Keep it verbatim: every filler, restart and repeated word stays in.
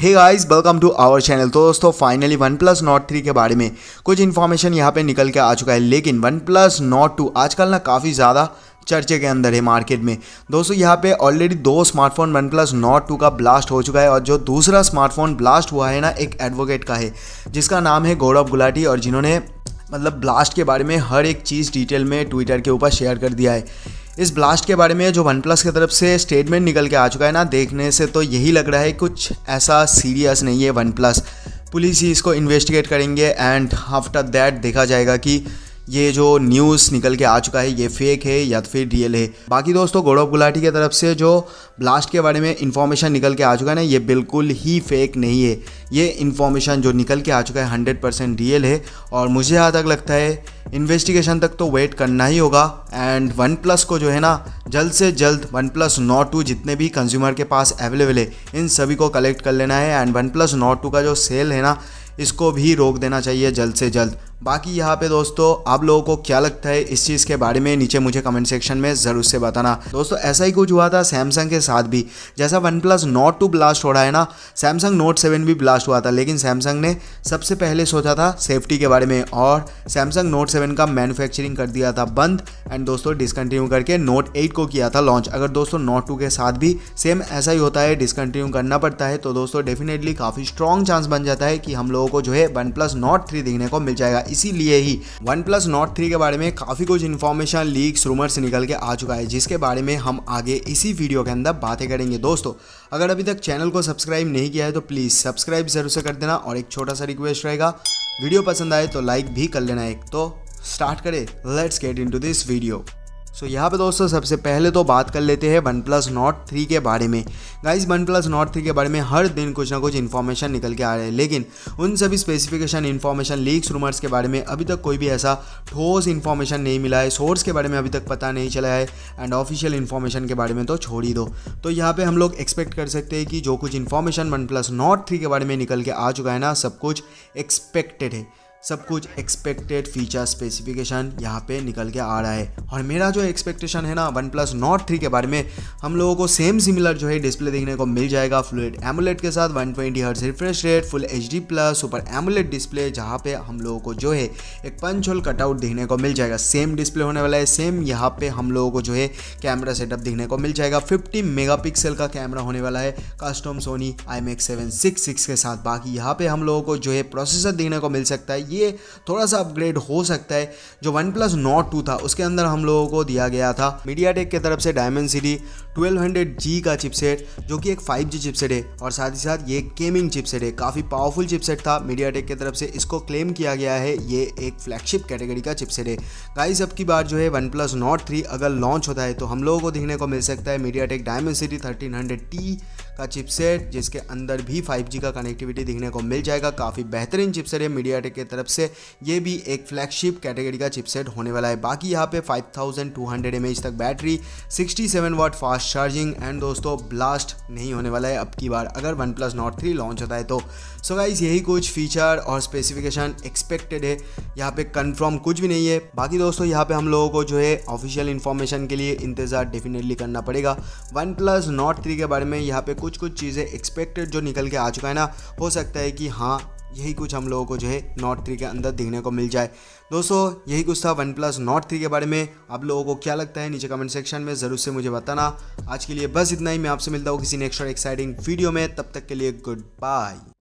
Hey guys welcome to our channel. तो दोस्तों finally OnePlus Nord three के बारे में कुछ इन्फॉर्मेशन यहाँ पे निकल के आ चुका है, लेकिन OnePlus Nord टू आजकल ना काफ़ी ज़्यादा चर्चे के अंदर है मार्केट में। दोस्तों यहाँ पे ऑलरेडी दो स्मार्टफोन OnePlus Nord टू का ब्लास्ट हो चुका है और जो दूसरा स्मार्टफोन ब्लास्ट हुआ है ना एक एडवोकेट का है जिसका नाम है गौरव गुलाटी, और जिन्होंने मतलब ब्लास्ट के बारे में हर एक चीज़ डिटेल में ट्विटर के ऊपर शेयर कर दिया है। इस ब्लास्ट के बारे में जो OnePlus की तरफ से स्टेटमेंट निकल के आ चुका है ना, देखने से तो यही लग रहा है कुछ ऐसा सीरियस नहीं है OnePlus। पुलिस ही इसको इन्वेस्टिगेट करेंगे एंड आफ्टर दैट देखा जाएगा कि ये जो न्यूज़ निकल के आ चुका है ये फेक है या तो फिर रियल है। बाकी दोस्तों गौरव गुलाटी की तरफ से जो ब्लास्ट के बारे में इन्फॉर्मेशन निकल के आ चुका है ना, ये बिल्कुल ही फेक नहीं है। ये इन्फॉर्मेशन जो निकल के आ चुका है हंड्रेड परसेंट रियल है, और मुझे यहाँ तक लगता है इन्वेस्टिगेशन तक तो वेट करना ही होगा। एंड OnePlus को जो है ना जल्द से जल्द OnePlus Nord टू जितने भी कंज्यूमर के पास अवेलेबल है इन सभी को कलेक्ट कर लेना है, एंड OnePlus Nord टू का जो सेल है ना इसको भी रोक देना चाहिए जल्द से जल्द। बाकी यहाँ पे दोस्तों आप लोगों को क्या लगता है इस चीज़ के बारे में, नीचे मुझे कमेंट सेक्शन में ज़रूर से बताना। दोस्तों ऐसा ही कुछ हुआ था सैमसंग के साथ भी। जैसा OnePlus Nord टू ब्लास्ट हो रहा है ना, सैमसंग Note सेवन भी ब्लास्ट हुआ था, लेकिन सैमसंग ने सबसे पहले सोचा था सेफ्टी के बारे में और सैमसंग Note सेवन का मैन्युफैक्चरिंग कर दिया था बंद एंड दोस्तों डिसकंटिन्यू करके Note एट को किया था लॉन्च। अगर दोस्तों Note टू के साथ भी सेम ऐसा ही होता है, डिसकंटिन्यू करना पड़ता है, तो दोस्तों डेफिनेटली काफ़ी स्ट्रॉन्ग चांस बन जाता है कि हम लोगों को जो है OnePlus Nord थ्री देखने को मिल जाएगा। इसीलिए ही OnePlus Nord थ्री के बारे में काफ़ी कुछ इन्फॉर्मेशन, लीक्स, रूमर्स निकल के आ चुका है, जिसके बारे में हम आगे इसी वीडियो के अंदर बातें करेंगे। दोस्तों अगर अभी तक चैनल को सब्सक्राइब नहीं किया है तो प्लीज़ सब्सक्राइब जरूर से कर देना, और एक छोटा सा रिक्वेस्ट रहेगा वीडियो पसंद आए तो लाइक भी कर लेना। एक तो स्टार्ट करें, let's get into this video. So so, यहाँ पे दोस्तों सबसे पहले तो बात कर लेते हैं OnePlus Nord थ्री के बारे में। गाइस OnePlus Nord थ्री के बारे में हर दिन कुछ ना कुछ इन्फॉर्मेशन निकल के आ रहे हैं, लेकिन उन सभी स्पेसिफिकेशन, इन्फॉर्मेशन, लीक्स, रूमर्स के बारे में अभी तक कोई भी ऐसा ठोस इन्फॉर्मेशन नहीं मिला है। सोर्स के बारे में अभी तक पता नहीं चला है, एंड ऑफिशियल इन्फॉर्मेशन के बारे में तो छोड़ ही दो। तो यहाँ पर हम लोग एक्सपेक्ट कर सकते हैं कि जो कुछ इन्फॉर्मेशन OnePlus Nord थ्री के बारे में निकल के आ चुका है ना, सब कुछ एक्सपेक्टेड है, सब कुछ एक्सपेक्टेड फीचर स्पेसिफिकेशन यहाँ पे निकल के आ रहा है। और मेरा जो एक्सपेक्टेशन है ना OnePlus Nord थ्री के बारे में, हम लोगों को सेम सिमिलर जो है डिस्प्ले देखने को मिल जाएगा फ्लूइड एमोलेड के साथ, one twenty hertz refresh rate, full HD plus, super AMOLED display, जहाँ पे हम लोगों को जो है एक पंच होल कटआउट देखने को मिल जाएगा। सेम डिस्प्ले होने वाला है, सेम यहाँ पे हम लोगों को जो है कैमरा सेटअप देखने को मिल जाएगा। फिफ्टी मेगा पिक्सल का कैमरा होने वाला है custom Sony I M X seven six six के साथ। बाकी यहाँ पे हम लोगों को जो है प्रोसेसर देखने को मिल सकता है, ये थोड़ा सा अपग्रेड हो सकता है। जो OnePlus Nord टू था उसके अंदर हम लोगों को दिया गया था MediaTek की तरफ से डायमेंसिटी ट्वेल्व हंड्रेड जी का चिपसेट, जो कि एक फाइव जी चिपसेट है, और साथ ही साथ ये गेमिंग चिपसेट है। काफ़ी पावरफुल चिपसेट था, MediaTek की तरफ से इसको क्लेम किया गया है, ये एक फ्लैगशिप कैटेगरी का चिपसेट है। गाइस अब की बार जो है OnePlus Nord थ्री अगर लॉन्च होता है तो हम लोगों को देखने को मिल सकता है MediaTek Dimensity thirteen hundred T का चिपसेट, जिसके अंदर भी फाइव जी का कनेक्टिविटी देखने को मिल जाएगा। काफ़ी बेहतरीन चिपसेट है MediaTek की तरफ से, ये भी एक फ्लैगशिप कैटेगरी का चिपसेट होने वाला है। बाकी यहाँ पे five thousand two hundred mAh तक battery, sixty seven watt fast charging, and दोस्तों ब्लास्ट नहीं होने वाला है अब की बार अगर OnePlus Nord थ्री लॉन्च होता है तो। सो so गाइज यही कुछ फीचर और स्पेसिफिकेशन एक्सपेक्टेड है, यहाँ पे कन्फर्म कुछ भी नहीं है। बाकी दोस्तों यहाँ पे हम लोगों को जो है ऑफिशियल इन्फॉर्मेशन के लिए इंतज़ार डेफिनेटली करना पड़ेगा। OnePlus Nord थ्री के बारे में यहाँ पे कुछ कुछ चीज़ें एक्सपेक्टेड जो निकल के आ चुका है ना, हो सकता है कि हाँ यही कुछ हम लोगों को जो है Nord थ्री के अंदर देखने को मिल जाए। दोस्तों यही कुछ था OnePlus Nord थ्री के बारे में, आप लोगों को क्या लगता है नीचे कमेंट सेक्शन में ज़रूर से मुझे बताना। आज के लिए बस इतना ही, मैं आपसे मिलता हूँ किसी नेक्स्ट और एक्साइटिंग वीडियो में, तब तक के लिए गुड बाय।